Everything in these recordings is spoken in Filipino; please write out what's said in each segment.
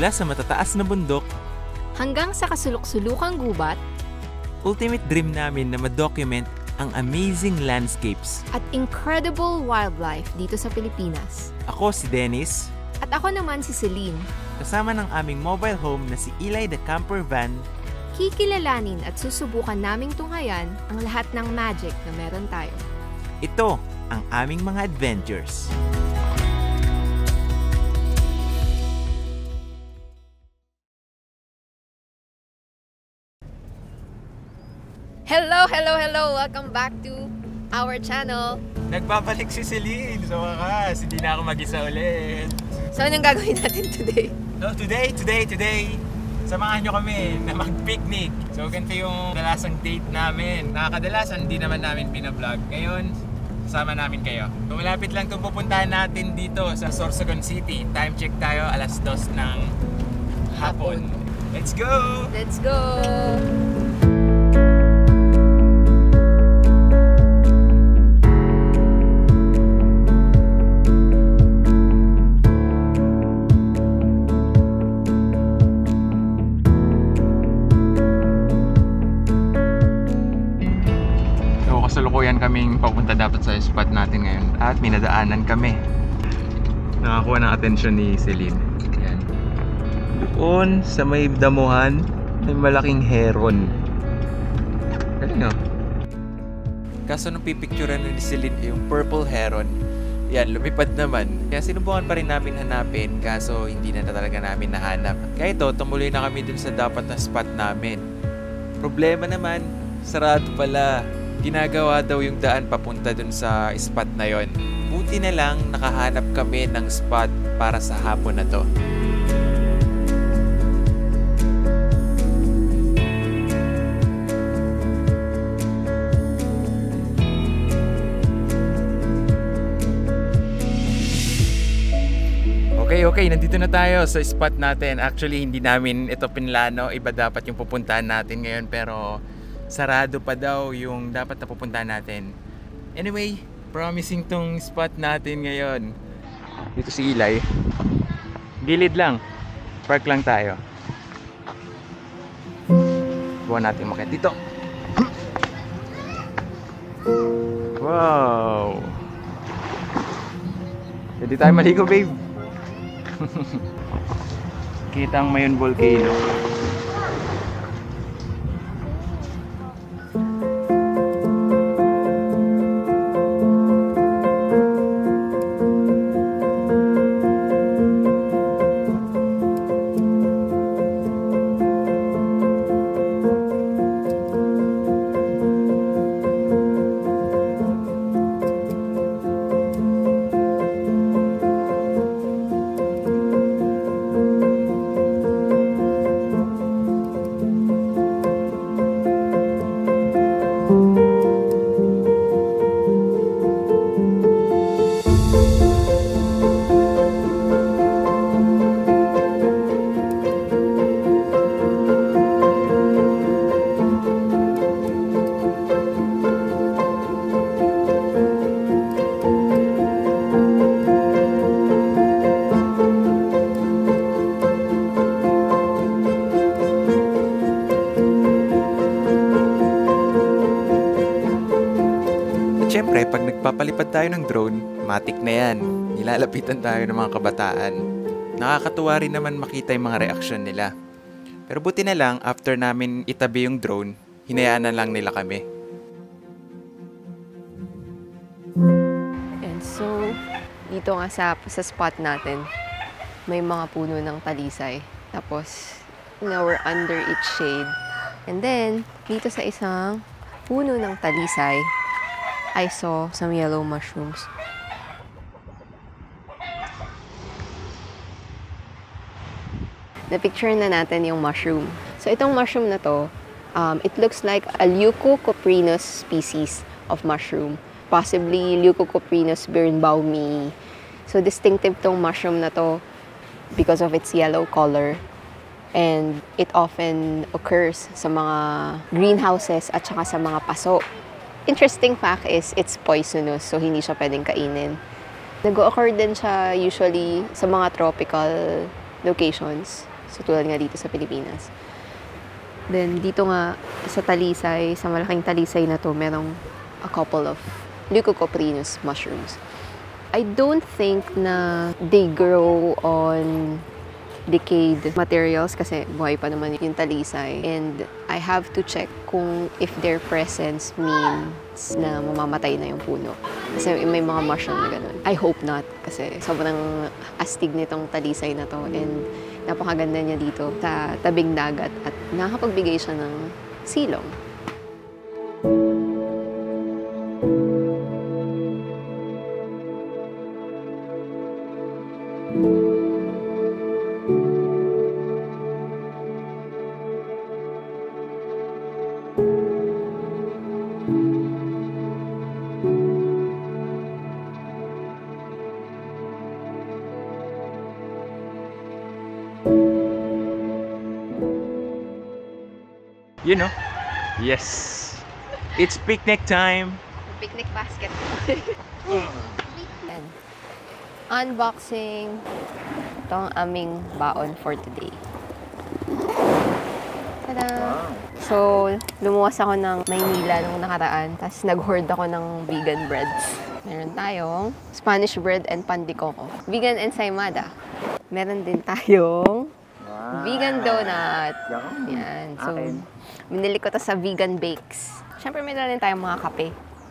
mula sa matataas na bundok hanggang sa kasulok-sulukang gubat. Ultimate dream namin na ma-document ang amazing landscapes at incredible wildlife dito sa Pilipinas. Ako si Dennis. At ako naman si Celine. Kasama ng aming mobile home na si Eli the Camper Van, kikilalanin at susubukan naming tunghayan ang lahat ng magic na meron tayo. Ito ang aming mga adventures. Hello, hello, hello! Welcome back to our channel. Nagbabalik si Celine sa wakas. Hindi na ako mag-isa ulit. So, anong gagawin natin today? No, today, samahan nyo kami na mag-picnic. So, ganito yung dalasang date namin. Nakakadalasan, hindi naman namin pinablog. Ngayon, kasama namin kayo. Malapit lang itong pupuntahan natin dito sa Sorsogon City. Time check tayo, alas 2 ng hapon. Let's go! Let's go! Kaming papunta dapat sa spot natin ngayon at minadaanan kami. Nakakuha ng atensyon ni Celine. Ayan. Doon sa may damuhan may malaking heron. Galing, no? Kaso nung pipicturean ni Celine yung purple heron, yan, lumipad naman. Kaya sinubukan pa rin namin hanapin, kaso hindi na talaga namin nahanap. Kaya ito, tumuloy na kami dun sa dapat na spot namin. Problema naman, sarado pala. Ginagawa daw yung daan papunta dun sa spot na yon. Buti na lang nakahanap kami ng spot para sa hapon na to. Okay, nandito na tayo sa spot natin. Actually, hindi namin ito pinlano. Iba dapat yung pupuntahan natin ngayon, pero sarado pa daw yung dapat na pupuntahan natin. Anyway, promising tong spot natin ngayon. Dito si Eli. Gilid lang. Park lang tayo. Buwan natin makita dito. Wow! Hindi tayo maligo, babe. Kita ang Mayon volcano. Siyempre, pag nagpapalipad tayo ng drone, matik na yan. Nilalapitan tayo ng mga kabataan. Nakakatuwa rin naman makita yung mga reaksyon nila. Pero buti na lang, after namin itabi yung drone, hinayaan na lang nila kami. And so, dito nga sa spot natin, may mga puno ng talisay. Tapos, now we're under its shade. And then, dito sa isang puno ng talisay, I saw some yellow mushrooms. Na-picture na natin yung mushroom. So, itong mushroom na to, it looks like a leucocoprinus species of mushroom. Possibly leucocoprinus birnbaumii. So, distinctive tong mushroom na to because of its yellow color. And it often occurs sa mga greenhouses at saka sa mga paso. Interesting fact is, it's poisonous, so hindi siya pwedeng kainin. Nag-o-occur din siya usually sa mga tropical locations. So, tulad nga dito sa Pilipinas. Then, dito nga sa talisay, sa malaking talisay na to, merong a couple of leucocoprinus mushrooms. I don't think na they grow on decayed materials kasi buhay pa naman yung talisay. And I have to check kung if their presence means na mamamatay na yung puno. Kasi may mga mushroom na ganun. I hope not kasi sobrang astig nitong talisay na to. And napakaganda niya dito sa tabing dagat at nakapagbigay siya ng silong. You know? Yes! It's picnic time! Picnic basket. Unboxing! Ito ang aming baon for today. Tada! Wow. So, lumuwas ako ng Maynila nung nakaraan. Tapos nag-hoard ako ng vegan breads. Meron tayong Spanish bread and pandikoko. Vegan ensaymada. Meron din tayong vegan donut. Yan. So, binili ko to sa Vegan Bakes. Siyempre, meron din tayong mga kape.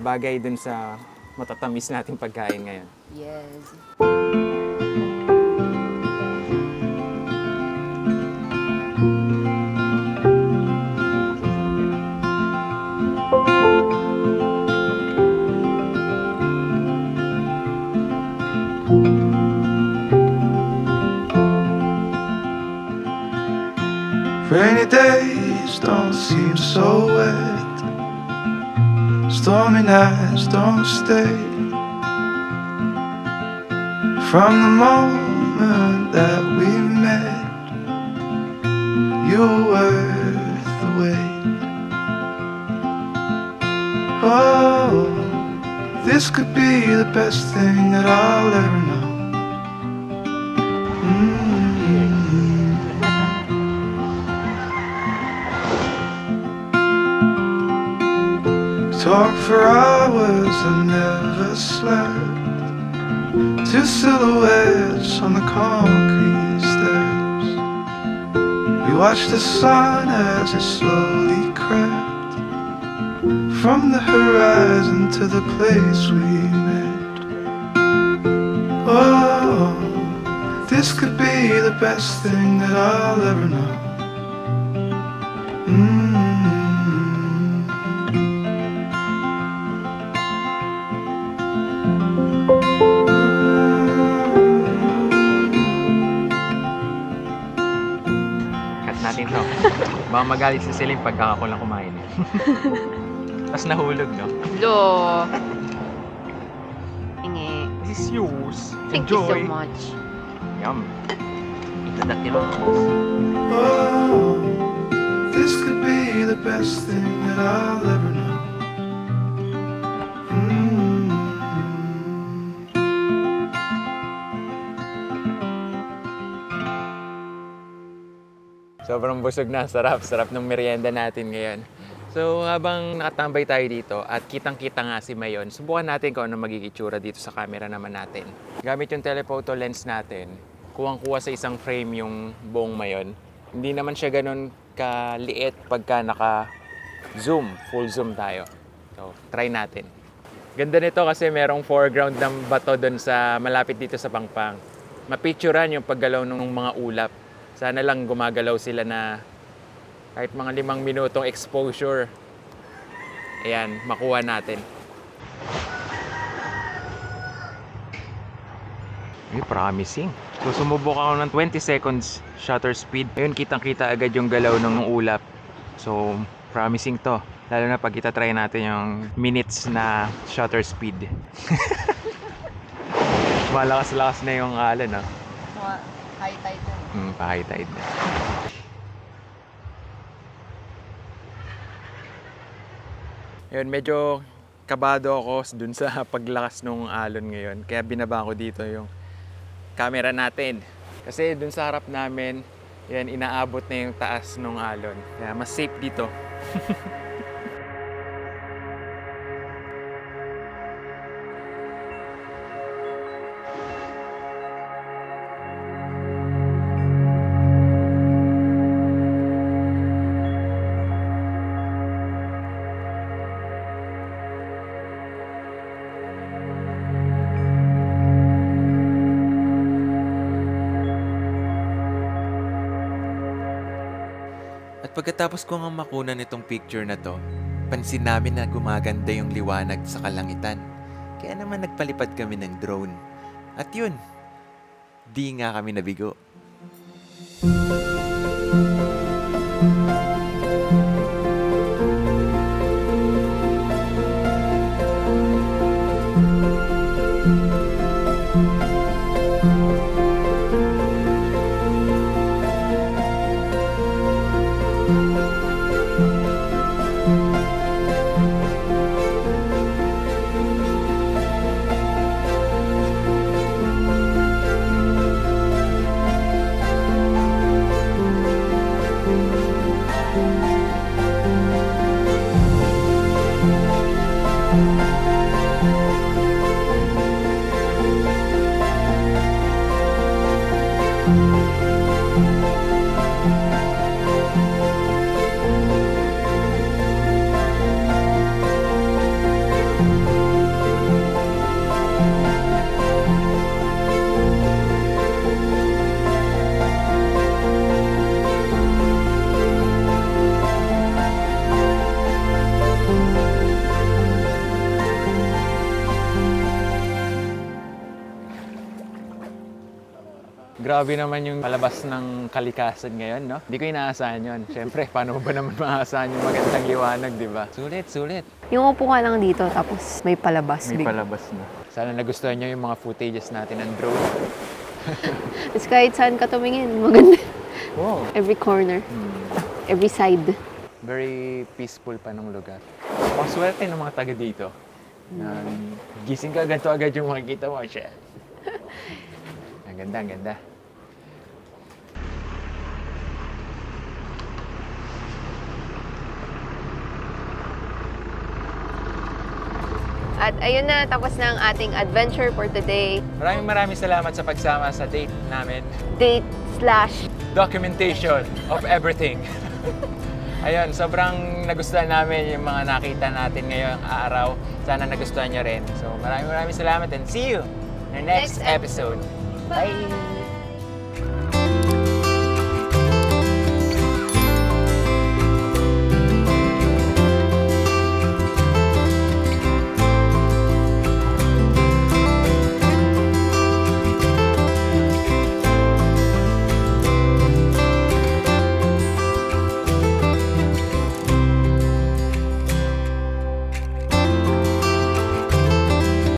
Bagay dun sa matatamis nating pagkain ngayon. Yes. Rainy days don't seem so wet. Stormy nights don't stay. From the moment that we met, you were worth the wait. Oh, this could be the best thing that I'll ever know. Talk for hours and never slept. Two silhouettes on the concrete steps. We watched the sun as it slowly crept from the horizon to the place we met. Oh, this could be the best thing that I'll ever know. Baka magalit si Celine pagkakakulang kumain. Tapos nahulog, no? No! Inge. This is yours. Thank you so much. Yum. Itadakin mo. Oh, this could be the best thing that I'll ever know. Sobrang busog na, sarap ng merienda natin ngayon. So habang nakatambay tayo dito at kitang-kita nga si Mayon, subukan natin kung ano magigitsura dito sa camera naman natin. Gamit yung telephoto lens natin, kuwang-kuwa sa isang frame yung buong Mayon. Hindi naman siya ganun kaliit pagka naka-zoom, full zoom tayo. So try natin. Ganda nito kasi merong foreground ng bato dun sa malapit dito sa Pangpang. Mapicturan yung paggalaw ng mga ulap. Sana lang gumagalaw sila na kahit mga 5 minutong exposure. Ayan, makuha natin. Ay, promising. So, sumubok ako ng 20 seconds shutter speed. Ayun, kitang-kita agad yung galaw ng ulap. So, promising to. Lalo na pag itatry natin yung minutes na shutter speed. Malakas-lakas na yung alon, ah. High tide. Pa-high tide na. Ayun, medyo kabado ako dun sa paglakas nung alon ngayon. Kaya binaba ko dito yung camera natin. Kasi dun sa harap namin, Yan, inaabot na yung taas ng alon. Kaya mas safe dito. Pagkatapos ko nga makunan itong picture na to, pansin namin na gumaganda yung liwanag sa kalangitan. Kaya naman nagpalipad kami ng drone. At yun, di nga kami nabigo. Grabe naman yung palabas ng kalikasan ngayon, no? Hindi ko inaasahan yun. Siyempre, paano ba naman maaasahan yung magandang liwanag, di ba? Sulit, sulit. Yung upo ka lang dito, tapos may palabas. May palabas na. Sana nagustuhan nyo yung mga footages natin ng drone. Tapos kahit saan ka tumingin, maganda. Wow. Every corner, every side. Very peaceful pa ng lugar. Ang swerte ng mga taga dito. Gising ka agad yung makikita mo, siya. Ang ganda, ang ganda. At ayun na, tapos na ang ating adventure for today. Maraming salamat sa pagsama sa date namin. Date/documentation of everything. Ayun, sobrang nagustuhan namin yung mga nakita natin ngayong araw. Sana nagustuhan nyo rin. So maraming salamat and see you in our next episode. Bye!